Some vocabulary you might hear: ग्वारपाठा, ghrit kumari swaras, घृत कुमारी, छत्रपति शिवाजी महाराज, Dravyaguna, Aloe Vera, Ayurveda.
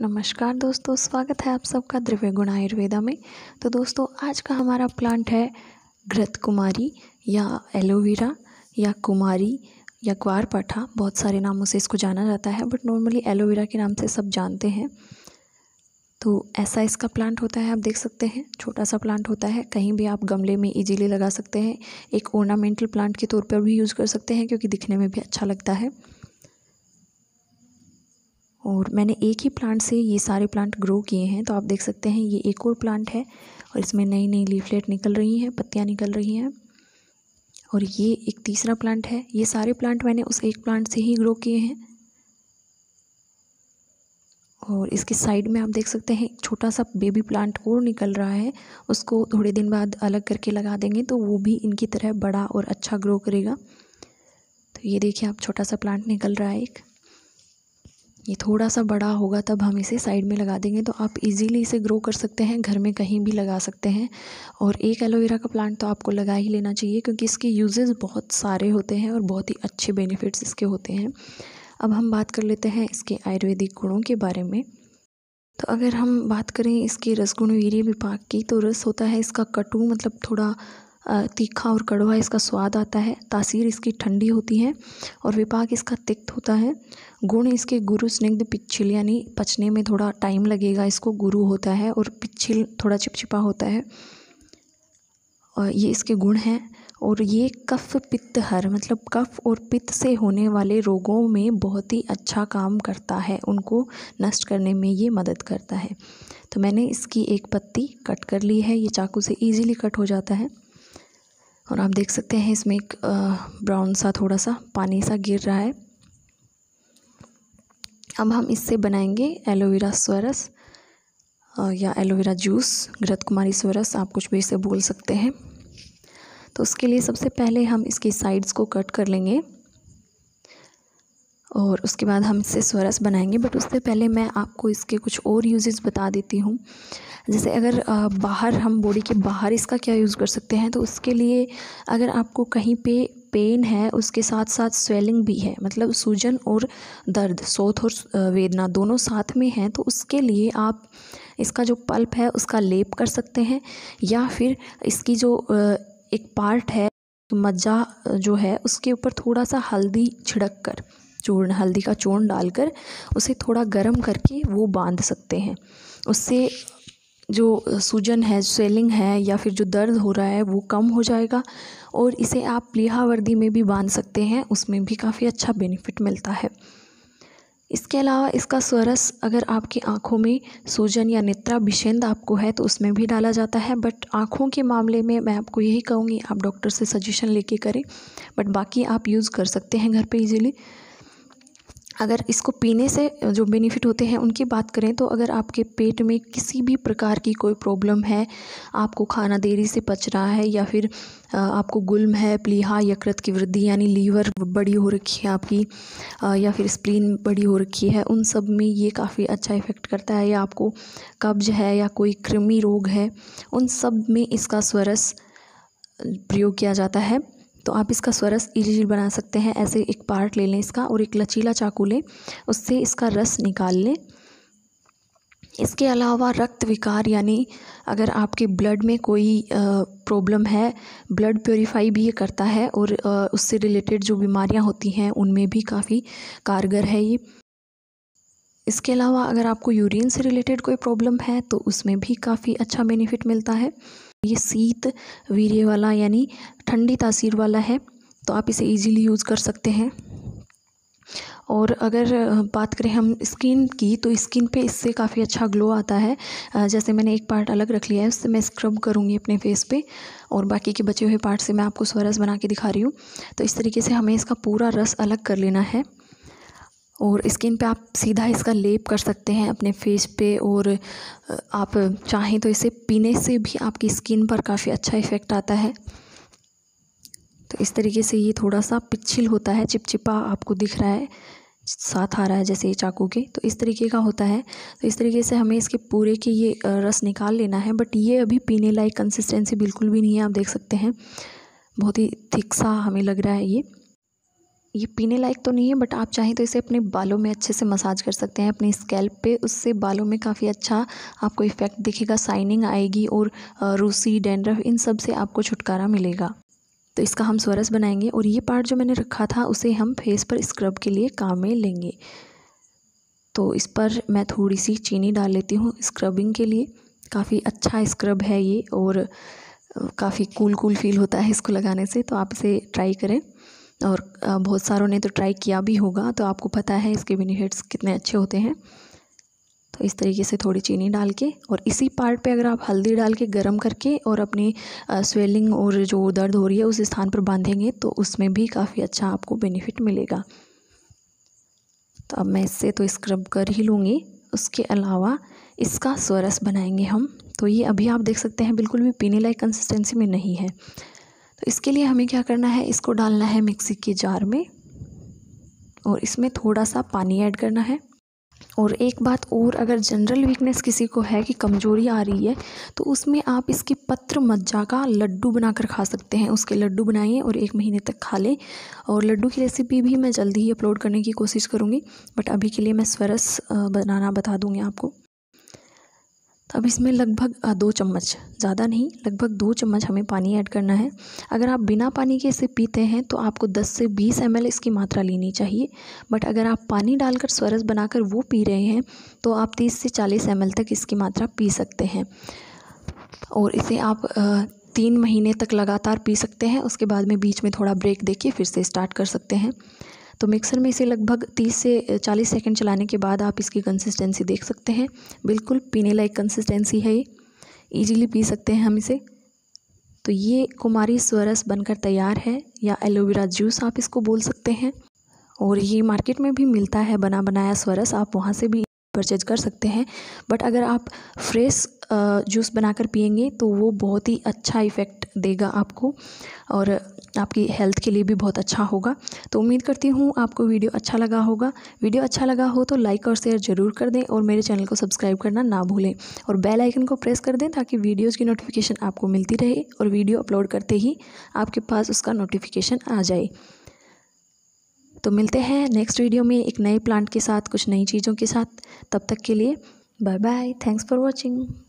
नमस्कार दोस्तों, स्वागत है आप सबका द्रव्यगुण आयुर्वेदा में। तो दोस्तों, आज का हमारा प्लांट है घृत कुमारी या एलोवेरा या कुमारी या ग्वारपाठा। बहुत सारे नामों से इसको जाना जाता है, बट नॉर्मली एलोवेरा के नाम से सब जानते हैं। तो ऐसा इसका प्लांट होता है, आप देख सकते हैं, छोटा सा प्लांट होता है। कहीं भी आप गमले में ईजीली लगा सकते हैं। एक ऑर्नामेंटल प्लांट के तौर पर भी यूज़ कर सकते हैं क्योंकि दिखने में भी अच्छा लगता है। और मैंने एक ही प्लांट से ये सारे प्लांट ग्रो किए हैं। तो आप देख सकते हैं ये एक और प्लांट है और इसमें नई नई लीफलेट निकल रही हैं, पत्तियाँ निकल रही हैं। और ये एक तीसरा प्लांट है। ये सारे प्लांट मैंने उस एक प्लांट से ही ग्रो किए हैं। और इसके साइड में आप देख सकते हैं छोटा सा बेबी प्लांट और निकल रहा है। उसको थोड़े दिन बाद अलग करके लगा देंगे तो वो भी इनकी तरह बड़ा और अच्छा ग्रो करेगा। तो ये देखिए आप, छोटा सा प्लांट निकल रहा है एक। ये थोड़ा सा बड़ा होगा तब हम इसे साइड में लगा देंगे। तो आप इजीली इसे ग्रो कर सकते हैं, घर में कहीं भी लगा सकते हैं। और एक एलोवेरा का प्लांट तो आपको लगा ही लेना चाहिए क्योंकि इसके यूजेस बहुत सारे होते हैं और बहुत ही अच्छे बेनिफिट्स इसके होते हैं। अब हम बात कर लेते हैं इसके आयुर्वेदिक गुणों के बारे में। तो अगर हम बात करें इसके रसगुण वीर्य विपाक की, तो रस होता है इसका कटु, मतलब थोड़ा तीखा और कड़वा इसका स्वाद आता है। तासीर इसकी ठंडी होती है और विपाक इसका तिक्त होता है। गुण इसके गुरु स्निग्ध पिच्छिल, यानी पचने में थोड़ा टाइम लगेगा इसको, गुरु होता है, और पिच्छिल थोड़ा चिपचिपा होता है। और ये इसके गुण हैं। और ये कफ पित्त हर, मतलब कफ और पित्त से होने वाले रोगों में बहुत ही अच्छा काम करता है, उनको नष्ट करने में ये मदद करता है। तो मैंने इसकी एक पत्ती कट कर ली है, ये चाकू से ईजिली कट हो जाता है। और आप देख सकते हैं इसमें एक ब्राउन सा थोड़ा सा पानी सा गिर रहा है। अब हम इससे बनाएंगे एलोवेरा स्वरस या एलोवेरा जूस, घृत कुमारी स्वरस, आप कुछ भी इसे बोल सकते हैं। तो उसके लिए सबसे पहले हम इसकी साइड्स को कट कर लेंगे और उसके बाद हम इससे स्वरस बनाएंगे। बट उससे पहले मैं आपको इसके कुछ और यूजेस बता देती हूँ। जैसे अगर बाहर, हम बॉडी के बाहर इसका क्या यूज़ कर सकते हैं, तो उसके लिए अगर आपको कहीं पे पेन है, उसके साथ साथ स्वेलिंग भी है, मतलब सूजन और दर्द, सोथ और वेदना दोनों साथ में हैं, तो उसके लिए आप इसका जो पल्प है उसका लेप कर सकते हैं। या फिर इसकी जो एक पार्ट है, मज्जा जो है, उसके ऊपर थोड़ा सा हल्दी छिड़क कर, चूर्ण, हल्दी का चूर्ण डालकर उसे थोड़ा गर्म करके वो बांध सकते हैं। उससे जो सूजन है, स्वेलिंग है, या फिर जो दर्द हो रहा है वो कम हो जाएगा। और इसे आप लिहा वर्दी में भी बांध सकते हैं, उसमें भी काफ़ी अच्छा बेनिफिट मिलता है। इसके अलावा इसका स्वरस अगर आपकी आँखों में सूजन या नेत्राभिषेद आपको है तो उसमें भी डाला जाता है। बट आँखों के मामले में मैं आपको यही कहूँगी आप डॉक्टर से सजेशन लेके करें, बट बाकी आप यूज़ कर सकते हैं घर पे इजीली। अगर इसको पीने से जो बेनिफिट होते हैं उनकी बात करें, तो अगर आपके पेट में किसी भी प्रकार की कोई प्रॉब्लम है, आपको खाना देरी से पच रहा है, या फिर आपको गुल्म है, प्लीहा, यकृत की वृद्धि यानी लीवर बड़ी हो रखी है आपकी, या फिर स्प्लीन बड़ी हो रखी है, उन सब में ये काफ़ी अच्छा इफ़ेक्ट करता है। या आपको कब्ज है या कोई कृमि रोग है, उन सब में इसका स्वरस प्रयोग किया जाता है। तो आप इसका स्वरस इजीली बना सकते हैं। ऐसे एक पार्ट ले लें इसका और एक लचीला चाकू लें, उससे इसका रस निकाल लें। इसके अलावा रक्त विकार, यानी अगर आपके ब्लड में कोई प्रॉब्लम है, ब्लड प्योरीफाई भी ये करता है और उससे रिलेटेड जो बीमारियां होती हैं उनमें भी काफ़ी कारगर है ये। इसके अलावा अगर आपको यूरिन से रिलेटेड कोई प्रॉब्लम है तो उसमें भी काफ़ी अच्छा बेनिफिट मिलता है। ये शीत वीर्य वाला यानी ठंडी तासीर वाला है, तो आप इसे इजीली यूज़ कर सकते हैं। और अगर बात करें हम स्किन की, तो स्किन पे इससे काफ़ी अच्छा ग्लो आता है। जैसे मैंने एक पार्ट अलग रख लिया है, उससे मैं स्क्रब करूँगी अपने फेस पे और बाकी के बचे हुए पार्ट से मैं आपको स्वरस बना के दिखा रही हूँ। तो इस तरीके से हमें इसका पूरा रस अलग कर लेना है। और स्किन पे आप सीधा इसका लेप कर सकते हैं अपने फेस पे, और आप चाहें तो इसे पीने से भी आपकी स्किन पर काफ़ी अच्छा इफ़ेक्ट आता है। तो इस तरीके से ये थोड़ा सा पिच्छिल होता है, चिपचिपा आपको दिख रहा है, साथ आ रहा है जैसे ये चाकू के, तो इस तरीके का होता है। तो इस तरीके से हमें इसके पूरे के ये रस निकाल लेना है। बट ये अभी पीने लायक कंसिस्टेंसी बिल्कुल भी नहीं है, आप देख सकते हैं, बहुत ही थिक सा हमें लग रहा है। ये पीने लायक तो नहीं है, बट आप चाहें तो इसे अपने बालों में अच्छे से मसाज कर सकते हैं अपनी स्कैल्प पे। उससे बालों में काफ़ी अच्छा आपको इफ़ेक्ट दिखेगा, शाइनिंग आएगी और रूसी, डैंड्रफ, इन सब से आपको छुटकारा मिलेगा। तो इसका हम स्वरस बनाएंगे और ये पार्ट जो मैंने रखा था उसे हम फेस पर स्क्रब के लिए काम में लेंगे। तो इस पर मैं थोड़ी सी चीनी डाल लेती हूँ स्क्रबिंग के लिए। काफ़ी अच्छा स्क्रब है ये और काफ़ी कूल फील होता है इसको लगाने से। तो आप इसे ट्राई करें और बहुत सारों ने तो ट्राई किया भी होगा, तो आपको पता है इसके बेनिफिट्स कितने अच्छे होते हैं। तो इस तरीके से थोड़ी चीनी डाल के और इसी पार्ट पे अगर आप हल्दी डाल के गर्म करके और अपनी स्वेलिंग और जो दर्द हो रही है उस स्थान पर बांधेंगे तो उसमें भी काफ़ी अच्छा आपको बेनिफिट मिलेगा। तो अब मैं इससे तो स्क्रब कर ही लूँगी, उसके अलावा इसका स्वरस बनाएंगे हम। तो ये अभी आप देख सकते हैं बिल्कुल भी पीने लायक कंसिस्टेंसी में नहीं है। तो इसके लिए हमें क्या करना है, इसको डालना है मिक्सी के जार में और इसमें थोड़ा सा पानी ऐड करना है। और एक बात और, अगर जनरल वीकनेस किसी को है कि कमज़ोरी आ रही है तो उसमें आप इसके पत्र मज्जा का लड्डू बनाकर खा सकते हैं। उसके लड्डू बनाइए और 1 महीने तक खा लें। और लड्डू की रेसिपी भी मैं जल्दी ही अपलोड करने की कोशिश करूँगी, बट अभी के लिए मैं स्वरस बनाना बता दूँगी आपको। तो अब इसमें लगभग 2 चम्मच, ज़्यादा नहीं, लगभग 2 चम्मच हमें पानी ऐड करना है। अगर आप बिना पानी के इसे पीते हैं तो आपको 10 से 20 ml इसकी मात्रा लेनी चाहिए, बट अगर आप पानी डालकर स्वरस बनाकर वो पी रहे हैं तो आप 30 से 40 ml तक इसकी मात्रा पी सकते हैं। और इसे आप 3 महीने तक लगातार पी सकते हैं। उसके बाद में बीच में थोड़ा ब्रेक देके फिर से स्टार्ट कर सकते हैं। तो मिक्सर में इसे लगभग 30 से 40 सेकंड चलाने के बाद आप इसकी कंसिस्टेंसी देख सकते हैं, बिल्कुल पीने लायक कंसिस्टेंसी है। ये ईजिली पी सकते हैं हम इसे। तो ये कुमारी स्वरस बनकर तैयार है, या एलोवेरा जूस आप इसको बोल सकते हैं। और ये मार्केट में भी मिलता है बना बनाया स्वरस, आप वहाँ से भी परचेज कर सकते हैं। बट अगर आप फ्रेश जूस बनाकर पियेंगे तो वो बहुत ही अच्छा इफ़ेक्ट देगा आपको और आपकी हेल्थ के लिए भी बहुत अच्छा होगा। तो उम्मीद करती हूँ आपको वीडियो अच्छा लगा होगा। वीडियो अच्छा लगा हो तो लाइक और शेयर ज़रूर कर दें और मेरे चैनल को सब्सक्राइब करना ना भूलें और बेल आइकन को प्रेस कर दें ताकि वीडियोज़ की नोटिफिकेशन आपको मिलती रहे और वीडियो अपलोड करते ही आपके पास उसका नोटिफिकेशन आ जाए। तो मिलते हैं नेक्स्ट वीडियो में एक नए प्लांट के साथ, कुछ नई चीज़ों के साथ। तब तक के लिए bye bye, thanks for watching.